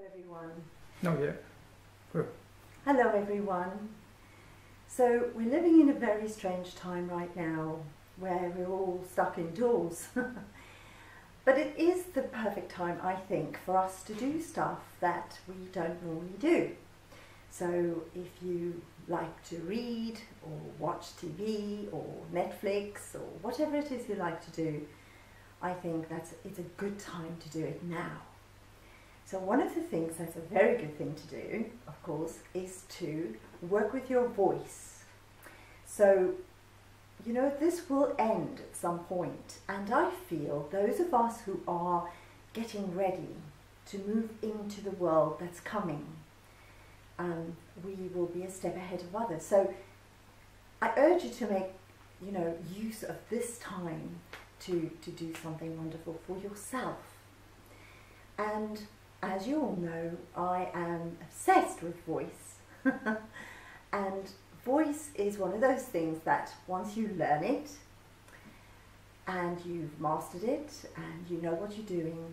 Hello everyone. So we're living in a very strange time right now where we're all stuck indoors. But it is the perfect time, I think, for us to do stuff that we don't normally do. So if you like to read or watch TV or Netflix or whatever it is you like to do, I think it's a good time to do it now. So one of the things that's a very good thing to do, of course, is to work with your voice. So, you know, this will end at some point, and I feel those of us who are getting ready to move into the world that's coming, we will be a step ahead of others. So I urge you to make, you know, use of this time to do something wonderful for yourself. And as you all know, I am obsessed with voice. And voice is one of those things that once you learn it and you've mastered it and you know what you're doing,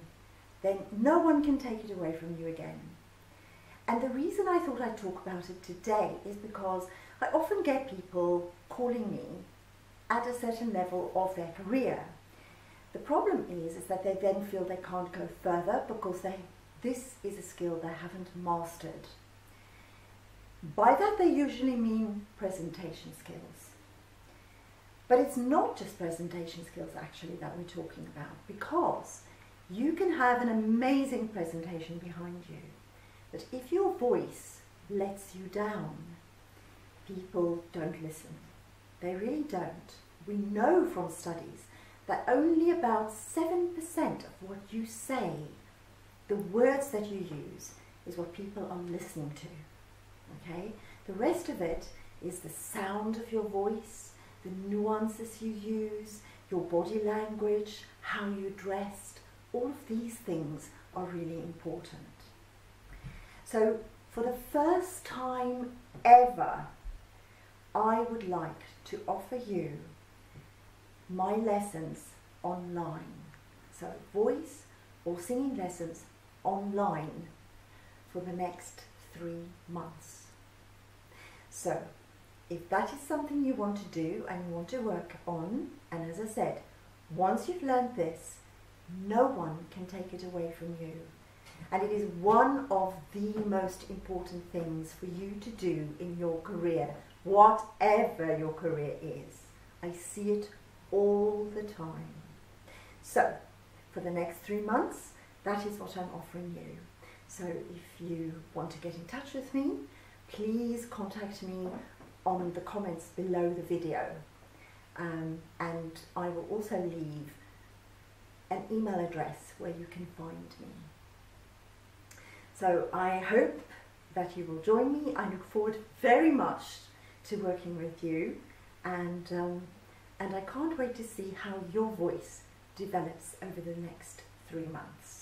then no one can take it away from you again. And the reason I thought I'd talk about it today is because I often get people calling me at a certain level of their career. The problem is that they then feel they can't go further because this is a skill they haven't mastered. By that they usually mean presentation skills. But it's not just presentation skills actually that we're talking about, because you can have an amazing presentation behind you, but if your voice lets you down, people don't listen. They really don't. We know from studies that only about 7% of what you say, the words that you use, is what people are listening to. Okay? The rest of it is the sound of your voice, the nuances you use, your body language, how you dressed. All of these things are really important. So for the first time ever, I would like to offer you my lessons online. So voice or singing lessons online for the next 3 months. So if that is something you want to do and you want to work on, and as I said, once you've learned this, no one can take it away from you. And it is one of the most important things for you to do in your career, whatever your career is. I see it all the time. So for the next 3 months, that is what I'm offering you. So if you want to get in touch with me, please contact me on the comments below the video. And I will also leave an email address where you can find me. So I hope that you will join me. I look forward very much to working with you, and I can't wait to see how your voice develops over the next 3 months.